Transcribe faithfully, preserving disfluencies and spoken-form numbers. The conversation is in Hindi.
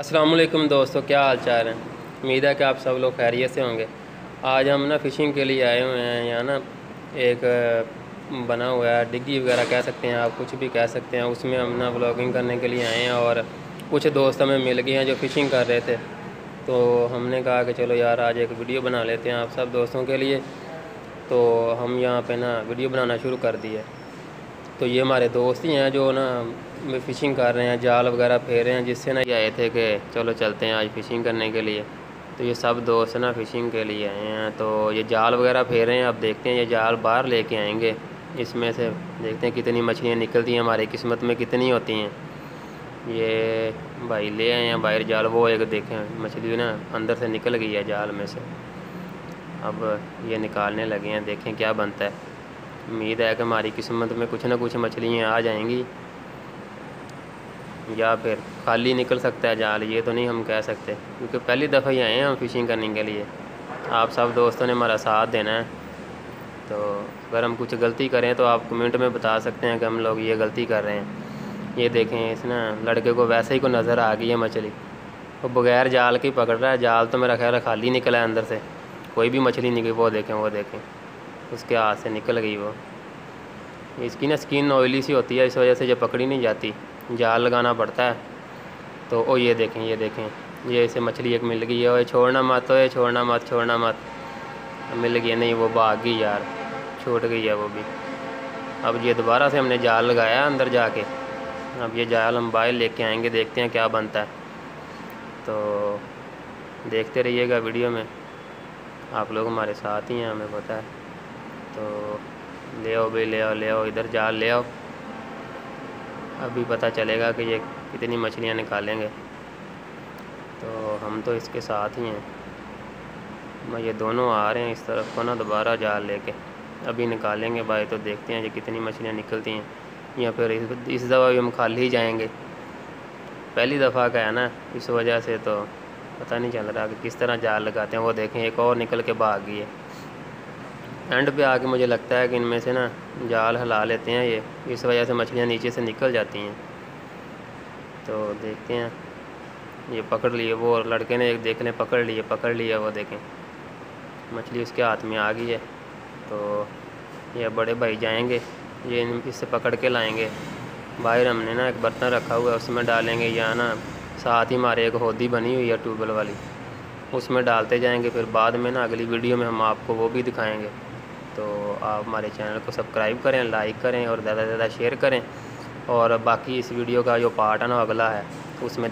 अस्सलामुअलैकुम दोस्तों, क्या हाल चाल है। उम्मीद है कि आप सब लोग खैरियत से होंगे। आज हम ना फ़िशिंग के लिए आए हुए हैं। यहाँ ना एक बना हुआ है डिग्गी वगैरह कह सकते हैं, आप कुछ भी कह सकते हैं। उसमें हम ना व्लॉगिंग करने के लिए आए हैं और कुछ दोस्त हमें मिल गए हैं जो फ़िशिंग कर रहे थे, तो हमने कहा कि चलो यार आज एक वीडियो बना लेते हैं आप सब दोस्तों के लिए। तो हम यहाँ पर ना वीडियो बनाना शुरू कर दिया। तो ये हमारे दोस्त ही हैं जो ना फ़िशिंग कर रहे हैं, जाल वगैरह फेर रहे हैं, जिससे ना ये आए थे कि चलो चलते हैं आज फ़िशिंग करने के लिए। तो ये सब दोस्त ना फ़िशिंग के लिए आए हैं। तो ये जाल वगैरह फेर रहे हैं। अब देखते हैं ये जाल बाहर लेके आएंगे, इसमें से देखते हैं कितनी मछलियाँ निकलती हैं, हमारी किस्मत में कितनी होती हैं। ये भाई ले आए हैं बाहर जाल। वो एक देखें मछली ना अंदर से निकल गई है जाल में से। अब ये निकालने लगे हैं, देखें क्या बनता है। उम्मीद है कि हमारी किस्मत में कुछ ना कुछ मछलियाँ आ जाएंगी, या फिर खाली निकल सकता है जाल, ये तो नहीं हम कह सकते क्योंकि पहली दफ़ा ही आए हैं हम फ़िशिंग करने के लिए। आप सब दोस्तों ने हमारा साथ देना है। तो अगर हम कुछ गलती करें तो आप कमेंट में बता सकते हैं कि हम लोग ये गलती कर रहे हैं। ये देखें इस ना लड़के को वैसे ही को नज़र आ गई है मछली, वो बग़ैर जाल के पकड़ रहा है। जाल तो मेरा ख्याल खाली निकला है अंदर से, कोई भी मछली निकली। वो देखें वो देखें उसके हाथ से निकल गई। वो इसकी ना स्किन ऑयली सी होती है, इस वजह से ये पकड़ी नहीं जाती, जाल लगाना पड़ता है। तो ओ ये देखें ये देखें ये इसे मछली एक मिल गई है। ओए छोड़ना मत, ओए छोड़ना मत, छोड़ना मत। मिल गई नहीं, वो भाग गई यार, छूट गई है वो भी। अब ये दोबारा से हमने जाल लगाया अंदर जाके। अब ये जाल हम बाहर लेके आएंगे, देखते हैं क्या बनता है। तो देखते रहिएगा वीडियो में, आप लोग हमारे साथ ही हैं, हमें पता है। तो ले आओ भाई, ले आओ ले आओ इधर जाल ले आओ। अभी पता चलेगा कि ये कितनी मछलियाँ निकालेंगे। तो हम तो इसके साथ ही हैं। मैं ये दोनों आ रहे हैं इस तरफ को ना दोबारा जाल लेके, अभी निकालेंगे भाई। तो देखते हैं ये कितनी मछलियाँ निकलती हैं, या फिर इस, इस दफ़ा भी हम खाली ही जाएंगे। पहली दफ़ा का है ना, इस वजह से तो पता नहीं चल रहा कि किस तरह जाल लगाते हैं। वो देखें एक और निकल के भाग गई है। एंड पे आके मुझे लगता है कि इनमें से ना जाल हिला लेते हैं ये, इस वजह से मछलियाँ नीचे से निकल जाती हैं। तो देखते हैं ये पकड़ लिए, वो लड़के ने एक देख लें पकड़ लिए पकड़ लिए। वो देखें मछली उसके हाथ में आ गई है। तो ये बड़े भाई जाएंगे, ये इससे पकड़ के लाएंगे। बाहर हमने ना एक बर्तन रखा हुआ है, उसमें डालेंगे, या ना साथ ही हमारे एक होदी बनी हुई है ट्यूबवेल वाली, उसमें डालते जाएंगे। फिर बाद में ना अगली वीडियो में हम आपको वो भी दिखाएँगे। तो आप हमारे चैनल को सब्सक्राइब करें, लाइक करें और ज़्यादा से ज़्यादा शेयर करें। और बाकी इस वीडियो का जो पार्ट है ना अगला है उसमें